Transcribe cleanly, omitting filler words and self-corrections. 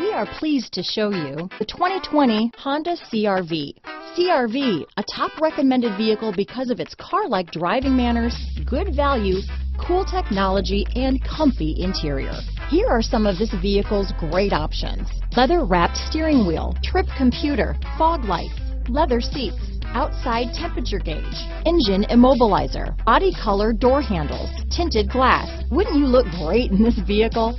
We are pleased to show you the 2020 Honda CR-V. CR-V, a top recommended vehicle because of its car-like driving manners, good value, cool technology, and comfy interior. Here are some of this vehicle's great options: leather-wrapped steering wheel, trip computer, fog lights, leather seats, outside temperature gauge, engine immobilizer, body color door handles, tinted glass. Wouldn't you look great in this vehicle?